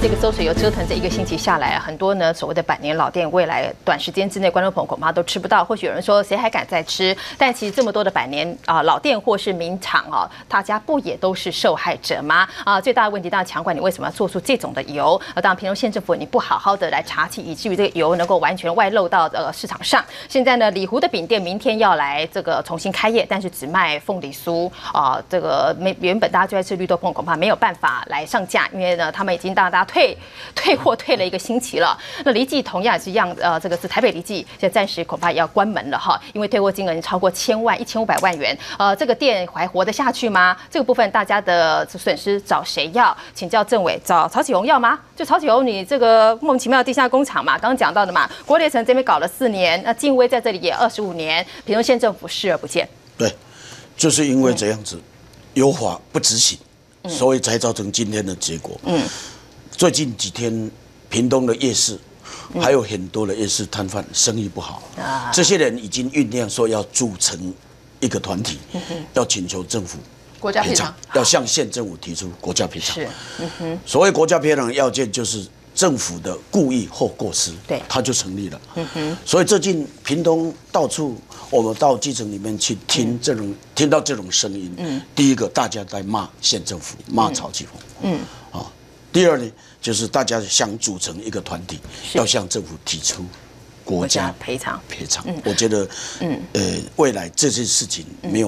这个邹水油折腾这一个星期下来啊，很多呢所谓的百年老店，未来短时间之内观众朋友恐怕都吃不到。或许有人说谁还敢再吃？但其实这么多的百年老店或是名厂啊，大家不也都是受害者吗？啊，最大的问题当然强管你为什么要做出这种的油？当然屏东县政府你不好好的来查清，以至于这个油能够完全外漏到市场上。现在呢，里湖的饼店明天要来这个重新开业，但是只卖凤梨酥啊，这个原本大家最爱吃绿豆椪，恐怕没有办法来上架，因为呢他们已经。大家退货了一个星期了，那离记同样也是一样，这个是台北离记，现在暂时恐怕也要关门了哈，因为退货金额已经超过1000万，1500万元，这个店还活得下去吗？这个部分大家的损失找谁要？请教政委，找曹启宏要吗？就曹启宏，你这个莫名其妙的地下工厂嘛，刚刚讲到的嘛，国列城这边搞了4年，那敬威在这里也25年，屏东县政府视而不见。对，就是因为这样子，有法不执行，所以才造成今天的结果。嗯。最近几天，屏东的夜市，还有很多的夜市摊贩生意不好，这些人已经酝酿说要组成一个团体，要请求政府国家赔偿，要向县政府提出国家赔偿。是，所谓国家赔偿要件就是政府的故意或过失，对，它就成立了。所以最近屏东到处，我们到基层里面去听到这种声音，第一个大家在骂县政府，骂曹启宏，第二呢，就是大家想组成一个团体，要向政府提出国家赔偿。我觉得，未来这些事情没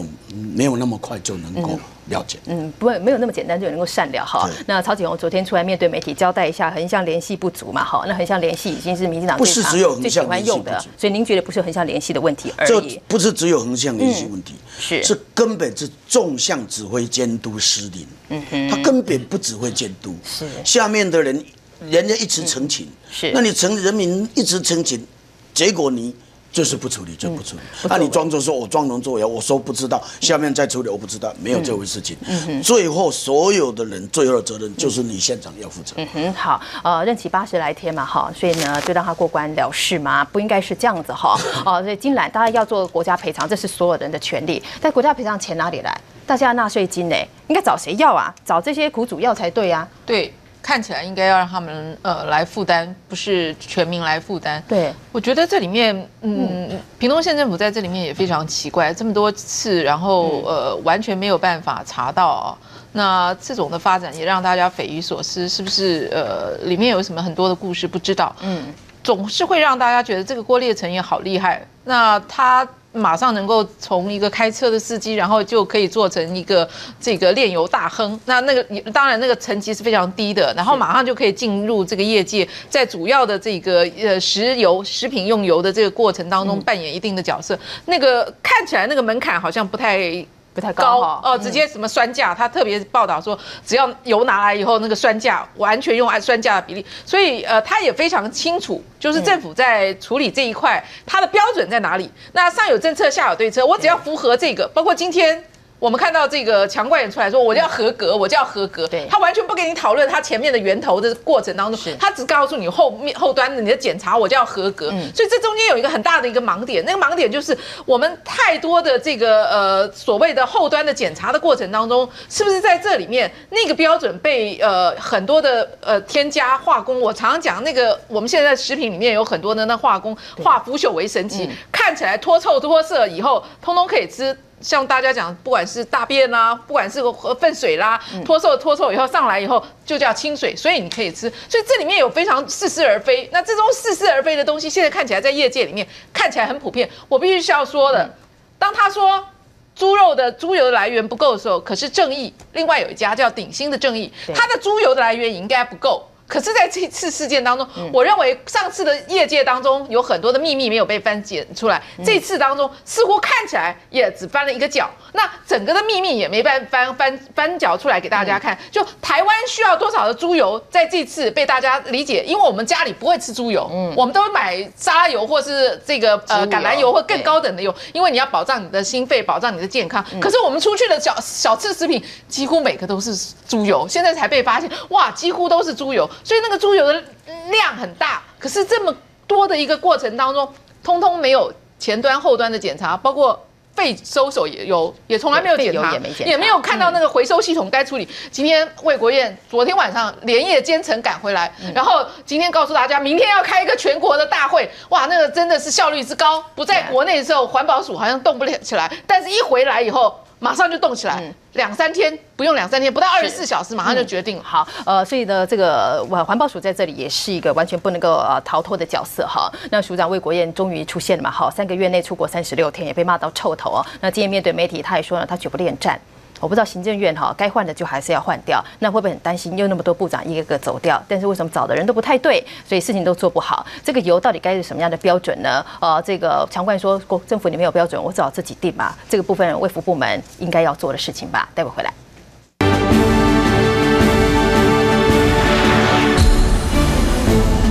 有那么快就能够了解，没有那么简单就能够善了哈。那曹启宏昨天出来面对媒体交代一下，横向联系不足嘛，哈，那横向联系已经是民进党不是只有横向联系不足，所以您觉得不是横向联系的问题而已，这不是只有横向联系问题，是根本是纵向指挥监督失灵，他根本不指挥监督，是下面的人家一直澄清，是那你人民一直澄清。结果你就是不处理就不处理，那你装作说我装聋作哑，我说不知道，下面再处理我不知道，没有这回事情。最后所有的人最后的责任就是你县长要负责。好，任期80来天嘛，哈，所以呢就让他过关了事嘛，不应该是这样子哈。所以金兰大家要做国家赔偿，这是所有人的权利，但国家赔偿钱哪里来？大家纳税金呢？应该找谁要啊？找这些苦主要才对啊。对。看起来应该要让他们来负担，不是全民来负担。对，我觉得这里面，屏东县政府在这里面也非常奇怪，这么多次，然后完全没有办法查到啊。那这种的发展也让大家匪夷所思，是不是？里面有什么很多的故事不知道，总是会让大家觉得这个郭列成也好厉害。那他。马上能够从一个开车的司机，然后就可以做成一个这个炼油大亨。那个当然那个层级是非常低的，然后马上就可以进入这个业界，在主要的这个食品用油的这个过程当中扮演一定的角色。那个看起来那个门槛好像不太高哦，直接什么酸价，他特别报道说，只要油拿来以后，那个酸价完全用按酸价的比例，所以他也非常清楚，就是政府在处理这一块，它的标准在哪里？那上有政策，下有对策，我只要符合这个，包括今天。我们看到这个强官也出来说，我就要合格，我就要合格。他完全不跟你讨论他前面的源头的过程当中，他只告诉你后端的你的检查，我就要合格。所以这中间有一个很大的一个盲点，那个盲点就是我们太多的这个所谓的后端的检查的过程当中，是不是在这里面那个标准被很多的添加化工？我常常讲那个我们现在食品里面有很多的那化工化腐朽为神奇，看起来脱臭脱色以后，通通可以吃。像大家讲，不管是大便啦，不管是粪水啦，脱臭以后上来以后就叫清水，所以你可以吃。所以这里面有非常似是而非。那这种似是而非的东西，现在看起来在业界里面看起来很普遍。我必须是要说的，当他说猪油的来源不够的时候，可是正义另外有一家叫鼎新的正义，它的猪油的来源应该不够。可是，在这次事件当中，我认为上次的业界当中有很多的秘密没有被翻解出来，这次当中似乎看起来也只翻了一个角，那整个的秘密也没办法翻角出来给大家看。就台湾需要多少的猪油，在这次被大家理解，因为我们家里不会吃猪油，我们都会买沙拉油或是这个橄榄油或更高等的油，因为你要保障你的心肺，保障你的健康。可是我们出去的小吃食品几乎每个都是猪油，现在才被发现，哇，几乎都是猪油。所以那个猪油的量很大，可是这么多的一个过程当中，通通没有前端后端的检查，包括被收手也从来没有检查，也没有看到那个回收系统该处理。今天卫国彦昨天晚上连夜兼程赶回来，然后今天告诉大家，明天要开一个全国的大会，哇，那个真的是效率之高。不在国内的时候，环保署好像动不了起来，但是一回来以后，马上就动起来。2、3天不用2、3天，不到24小时，马上就决定了。好，所以呢，这个环保署在这里也是一个完全不能够逃脱的角色哈。那署长卫国彦终于出现了嘛？好，3个月内出国36天，也被骂到臭头哦。那今天面对媒体，他也说呢，他绝不恋战。我不知道行政院哈该换的就还是要换掉，那会不会很担心又那么多部长一个个走掉？但是为什么找的人都不太对，所以事情都做不好？这个油到底该是什么样的标准呢？这个常冠说，政府你没有标准，我只好自己定吧。这个部分卫福部门应该要做的事情吧。待会回来。